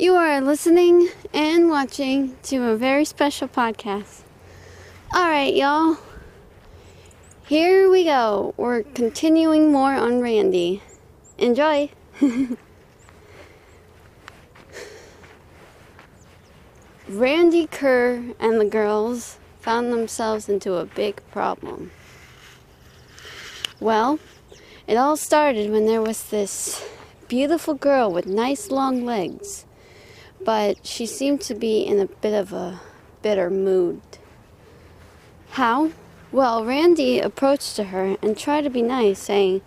You are listening and watching to a very special podcast. Alright, y'all. Here we go. We're continuing more on Randi. Enjoy! Randi Kerr and the girls found themselves into a big problem. Well, it all started when there was this beautiful girl with nice long legs, but she seemed to be in a bit of a bitter mood. How? Well, Randi approached to her and tried to be nice, saying,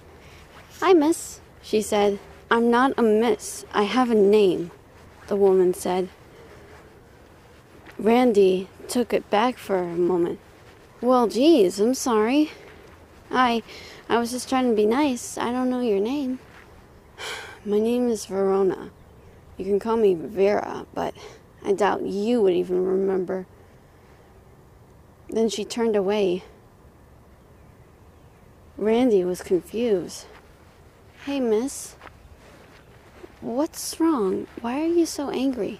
"Hi, miss," she said. "I'm not a miss. I have a name," the woman said. Randi took it back for a moment. "Well, geez, I'm sorry. I was just trying to be nice. I don't know your name." "My name is Verona. You can call me Vera, but I doubt you would even remember." Then she turned away. Randi was confused. "Hey, miss. What's wrong? Why are you so angry?"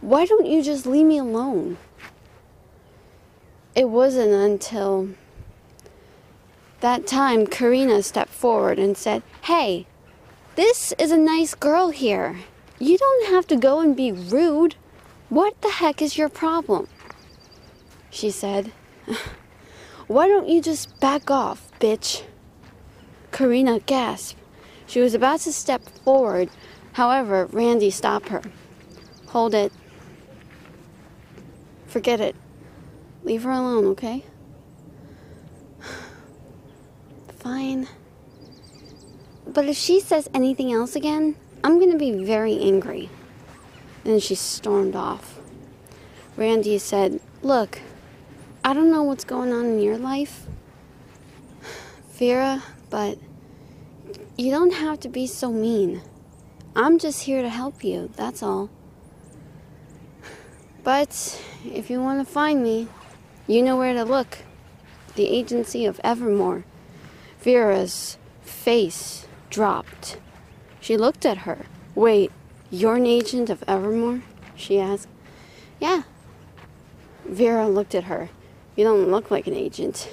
"Why don't you just leave me alone?" It wasn't until that time Karina stepped forward and said, "Hey, this is a nice girl here. You don't have to go and be rude. What the heck is your problem?" She said, "Why don't you just back off, bitch?" Karina gasped. She was about to step forward. However, Randi stopped her. "Hold it. Forget it. Leave her alone, okay?" "Fine. But if she says anything else again, I'm going to be very angry." Then she stormed off. Randi said, "Look, I don't know what's going on in your life, Vera, but you don't have to be so mean. I'm just here to help you, that's all. But if you want to find me, you know where to look. The agency of Evermore." Vera's face dropped. She looked at her. "Wait, you're an agent of Evermore?" she asked. "Yeah." Vera looked at her. "You don't look like an agent."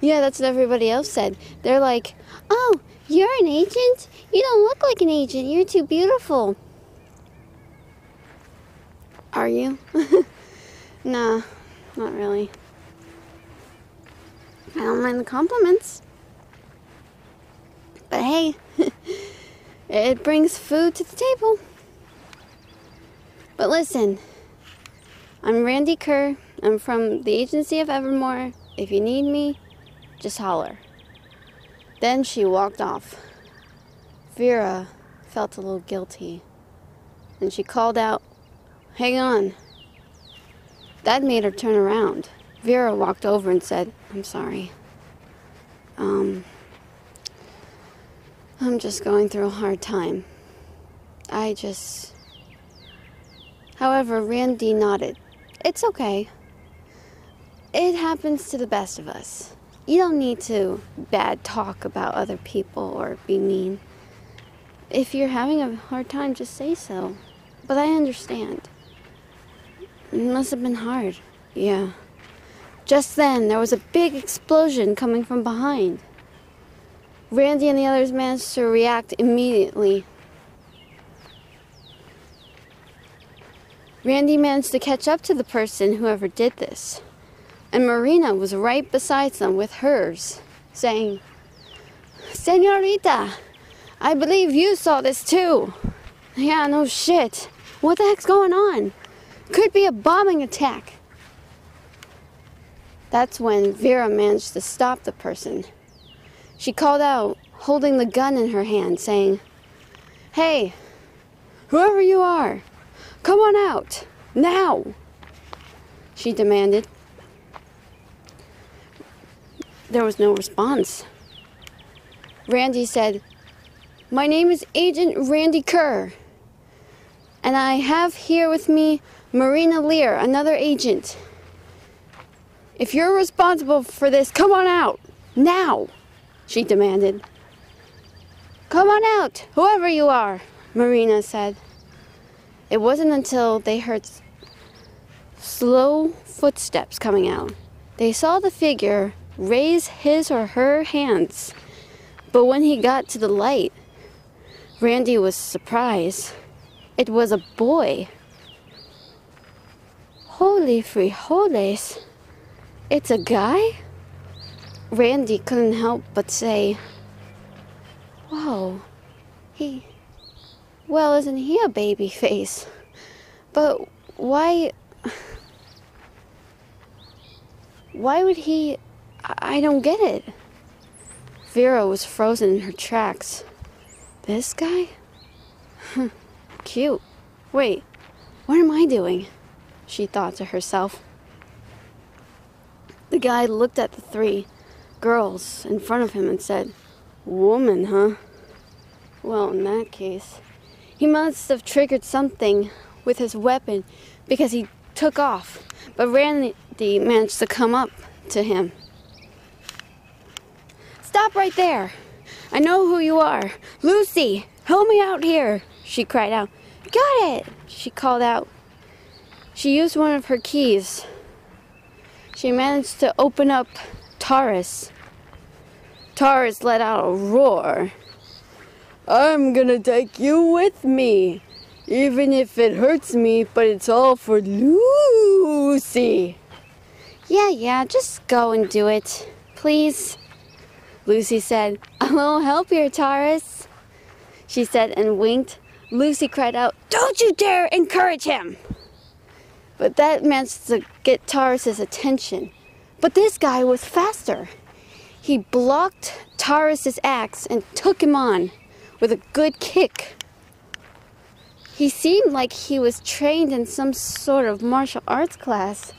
"Yeah, that's what everybody else said. They're like, 'Oh, you're an agent? You don't look like an agent. You're too beautiful.'" "Are you?" "Nah, not really. I don't mind the compliments. But hey, it brings food to the table. But listen, I'm Randi Kerr. I'm from the agency of Evermore. If you need me, just holler." Then she walked off. Vera felt a little guilty, and she called out, "Hang on." That made her turn around. Vera walked over and said, "I'm sorry. I'm just going through a hard time. However, Randi nodded. "It's okay. It happens to the best of us. You don't need to bad talk about other people or be mean. If you're having a hard time, just say so. But I understand. It must have been hard." "Yeah." Just then, there was a big explosion coming from behind. Randi and the others managed to react immediately. Randi managed to catch up to the person, whoever did this. And Marina was right beside them with hers, saying, "Senorita, I believe you saw this too." "Yeah, no shit. What the heck's going on? Could be a bombing attack." That's when Vera managed to stop the person. She called out, holding the gun in her hand, saying, "Hey, whoever you are, come on out, now," she demanded. There was no response. Randi said, "My name is Agent Randi Kerr, and I have here with me Marina Lear, another agent. If you're responsible for this, come on out, now," she demanded. "Come on out, whoever you are. Marina said. It wasn't until they heard slow footsteps coming out. They saw the figure raise his or her hands, but when he got to the light, Randi was surprised. It was a boy. Holy frijoles, it's a guy? Randi couldn't help but say, whoa, well, isn't he a baby face? But why would he? I don't get it. Vera was frozen in her tracks. This guy? Cute. Wait, what am I doing? She thought to herself. The guy looked at the three girls in front of him and said, woman, huh? Well, in that case, he must have triggered something with his weapon because he took off, but Randi managed to come up to him. Stop right there! I know who you are! Lucy! Help me out here! She cried out. Got it! She called out. She used one of her keys. She managed to open up Taurus. Taurus let out a roar. I'm gonna take you with me, even if it hurts me, but it's all for Lucy. Yeah, just go and do it, please. Lucy said, I won't help you, Taurus, she said and winked. Lucy cried out, don't you dare encourage him. But that managed to get Taurus's attention. But this guy was faster. He blocked Taurus's axe and took him on with a good kick. He seemed like he was trained in some sort of martial arts class.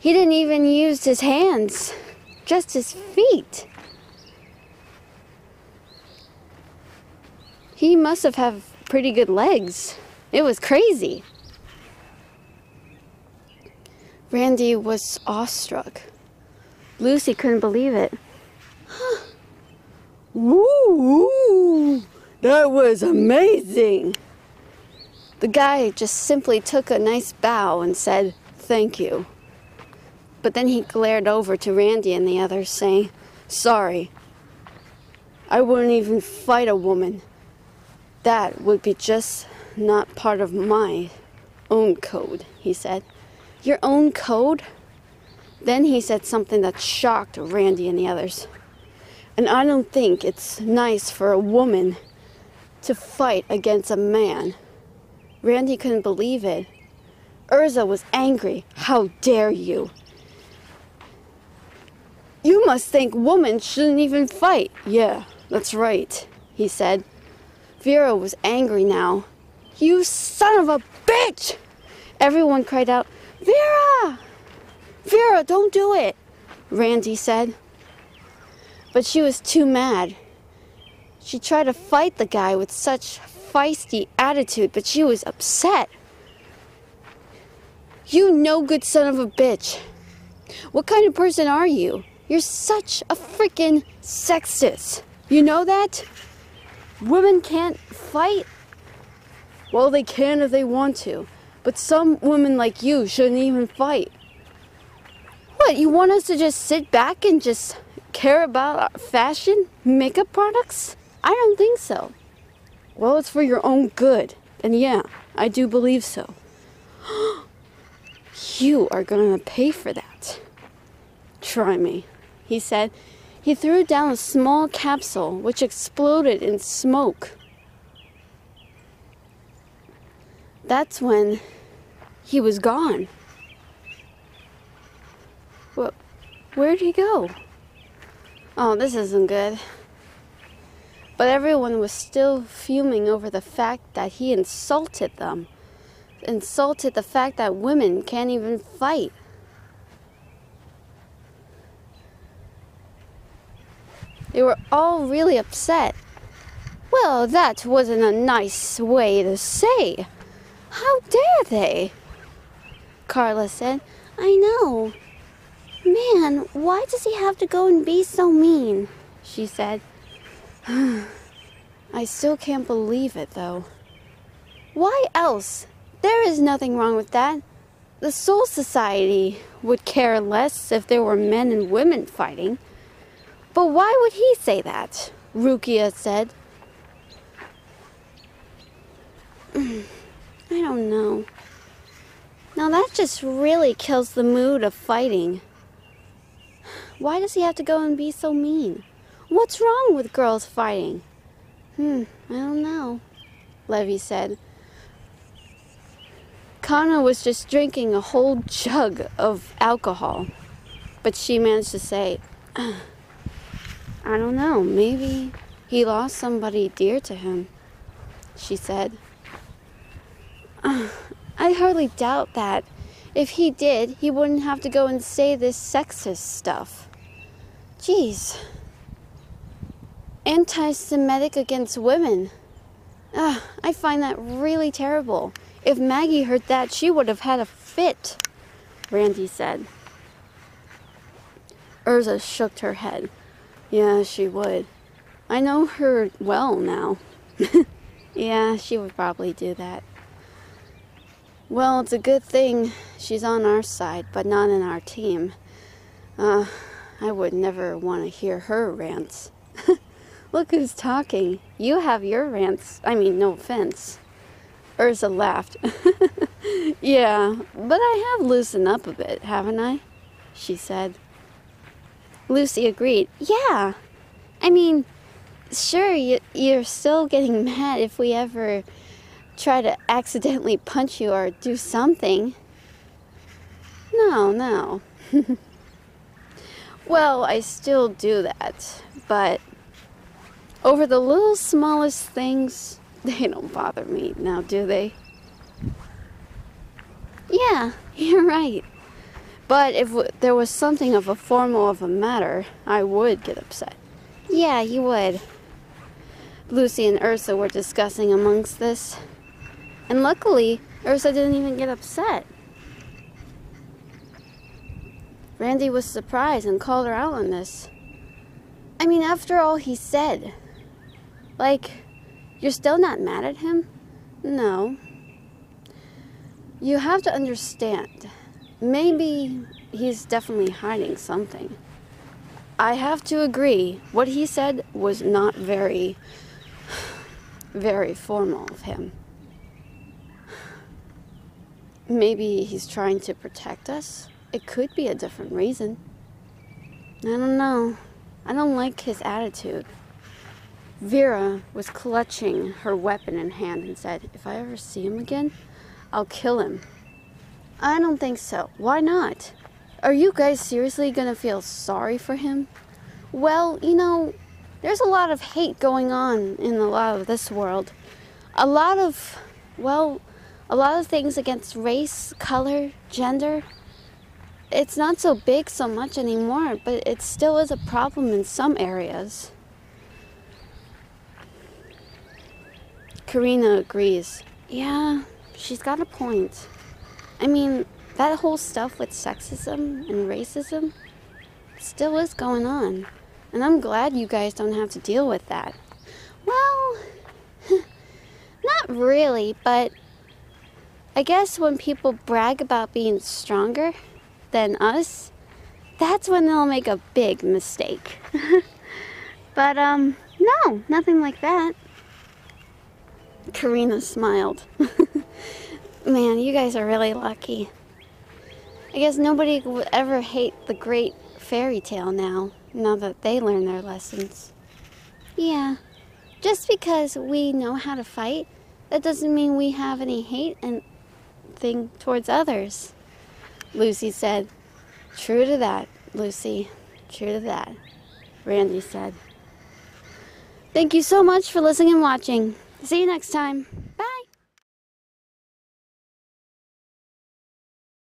He didn't even use his hands, just his feet. He must have had pretty good legs. It was crazy. Randi was awestruck. Lucy couldn't believe it. Woo! That was amazing! The guy just simply took a nice bow and said, thank you. But then he glared over to Randi and the others, saying, sorry. I wouldn't even fight a woman. That would be just not part of my own code, he said. Your own code? Then he said something that shocked Randi and the others. And I don't think it's nice for a woman to fight against a man. Randi couldn't believe it. Erza was angry. How dare you? You must think women shouldn't even fight. Yeah, that's right, he said. Vera was angry now. You son of a bitch! Everyone cried out, Vera! Vera, don't do it, Randi said. But she was too mad. She tried to fight the guy with such feisty attitude, but she was upset. You no good son of a bitch. What kind of person are you? You're such a freaking sexist. You know that? Women can't fight? Well, they can if they want to, but some women like you shouldn't even fight. What, you want us to just sit back and just care about fashion, makeup products? I don't think so. Well, it's for your own good. And yeah, I do believe so. You are gonna pay for that. Try me, he said. He threw down a small capsule which exploded in smoke. That's when he was gone. Well, where'd he go? Oh, this isn't good. But everyone was still fuming over the fact that he insulted them. Insulted the fact that women can't even fight. They were all really upset. Well, that wasn't a nice way to say. How dare they? Carla said, I know. Man, why does he have to go and be so mean? She said. I still can't believe it, though, Why else? There is nothing wrong with that. The Soul Society would care less if there were men and women fighting. But why would he say that? Rukia said. I don't know. Now that just really kills the mood of fighting. Why does he have to go and be so mean? What's wrong with girls fighting? I don't know, Levy said. Kana was just drinking a whole jug of alcohol, but she managed to say, I don't know, maybe he lost somebody dear to him, she said. I hardly doubt that. If he did, he wouldn't have to go and say this sexist stuff. Jeez. Anti-Semitic against women. I find that really terrible. If Maggie heard that, she would have had a fit, Randi said. Erza shook her head. Yeah, she would. I know her well now. Yeah, she would probably do that. Well, it's a good thing she's on our side, but not in our team. I would never want to hear her rants. Look who's talking. You have your rants. I mean, no offense. Ursa laughed. Yeah, but I have loosened up a bit, haven't I? She said. Lucy agreed. Yeah. I mean, sure, you're still getting mad if we ever try to accidentally punch you or do something. No. Well, I still do that, but over the little smallest things, they don't bother me now, do they? Yeah, you're right. But if there was something of a formal of a matter, I would get upset. Yeah, you would. Lucy and Ursa were discussing amongst this. And luckily, Ursa didn't even get upset. Randi was surprised and called her out on this. I mean, after all he said. Like, you're still not mad at him? No. You have to understand. Maybe he's definitely hiding something. I have to agree. What he said was not very formal of him. Maybe he's trying to protect us. It could be a different reason. I don't know. I don't like his attitude. Vera was clutching her weapon in hand and said, if I ever see him again, I'll kill him. I don't think so. Why not? Are you guys seriously gonna feel sorry for him? Well, you know, there's a lot of hate going on in a lot of this world. A lot of things against race, color, gender. It's not so big so much anymore, but it still is a problem in some areas. Karina agrees. Yeah, she's got a point. I mean, that whole stuff with sexism and racism still is going on. And I'm glad you guys don't have to deal with that. Well, not really, but I guess when people brag about being stronger than us, that's when they'll make a big mistake. But, no, nothing like that. Karina smiled. Man, you guys are really lucky. I guess nobody would ever hate the great fairy tale now that they learn their lessons. Yeah, just because we know how to fight, that doesn't mean we have any hate and thing towards others, Lucy said. True to that, Lucy. True to that, Randi said. Thank you so much for listening and watching. See you next time.